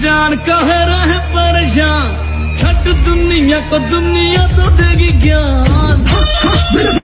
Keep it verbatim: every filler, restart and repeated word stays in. जान कह रहे परेशान, छट दुनिया को दुनिया तो देगी ज्ञान।